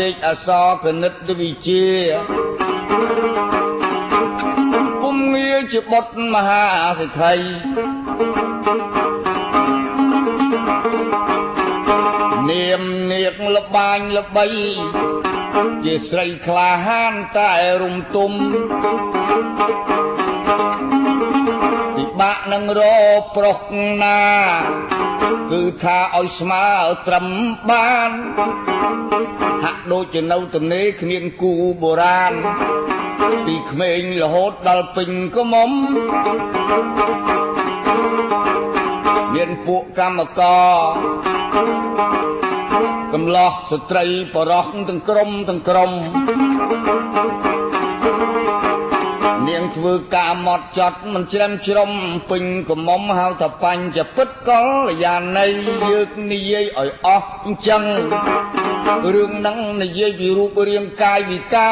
เล็กอสอขนัดด้วยเชียปุ่มเงี้ยจีบดมหาสิไทยเนียมเนียกละบานละใบยิ่งใส่คลาหันใต้รุมตุมติบะนังรอปรกนาคือท่าอ้อยสมาตรำบ้านหักโดยจะเอาตำเนกเนียนกูโบราณปีกเมงละโหดดัลปิงก็มมเนียนปุกกรรมกอกำลังสตรีปรอกตั้งกรมตั้งกรมเนียงทวีกาหมดจัดมันเชื่อมชลมปิงก็มมหาวตะปันจะปิดก็ยานในยึกนิยอ่อยอ้อจังเรื่องนั้นในเยวิรูปเรียงกายวิกา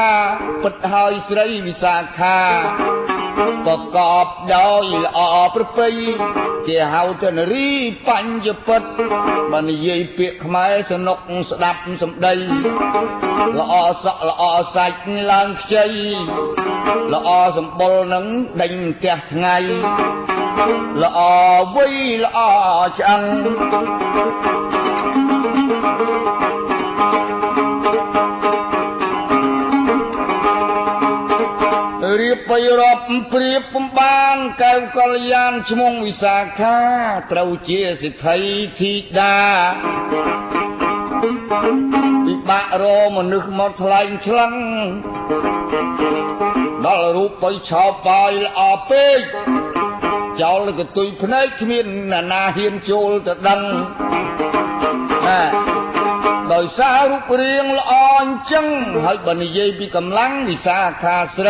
ปัดหายสไรวิสาขาประกอบดอยละออประปีเกี่ยวเทนรีปัญญปัดมันเยเปียกไม้สนกสดับสมดัยละออสะละออใสลางใจละออสมบูรณ์นั้นดังแก่ไงละออวิละออจังเรียบไปรอบเปรียบปุ่มบ้านแก้วกัลยาณชมงวิสาขาเตาเจี๊ยสิไทยธิดาปิบะโรมนึกมดลายฉลังดอลรูปไปชาวไปอาเป้เจ้าเลยก็ตุยพนัยขมิ้นนาเฮียนโจลตะดังโดยสารุปเรียงละอ่อนจังให้บันเยบีกำลังวิสาขาสไร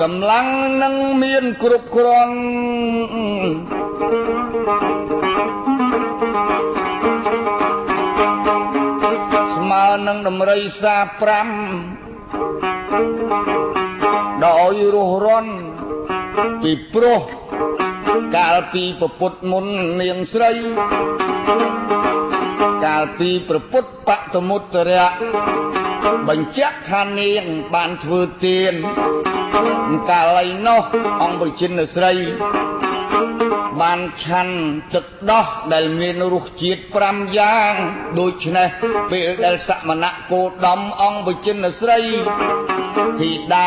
กำลังนังเมียนกรุบกรอนสมานังดำไรสาพรำดอยรุร้อนปิโปรกาลปีประพุทธมนเนียงใสกาลปีประพุทธปะตมุตระบัญชักฮันเนียงบานเทวเตียนกาไลโนองบริจินใสบานชันตึกดอกได้เมียนรุกจิตพรำยางโดยชนะเปิดได้สมณะโกดมองบริจินใสที่ดา